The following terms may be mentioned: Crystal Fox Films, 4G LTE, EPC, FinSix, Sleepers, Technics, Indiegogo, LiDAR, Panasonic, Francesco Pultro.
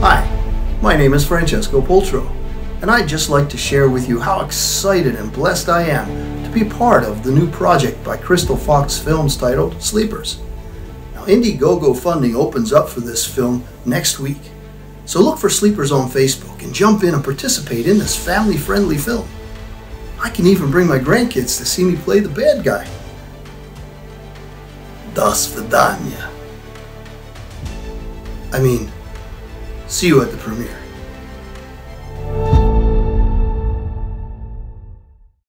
Hi, my name is Francesco Pultro, and I'd just like to share with you how excited and blessed I am to be part of the new project by Crystal Fox Films titled Sleepers. Now, Indiegogo funding opens up for this film next week, so look for Sleepers on Facebook and jump in and participate in this family-friendly film. I can even bring my grandkids to see me play the bad guy. Das Vidania. I mean, see you at the premiere.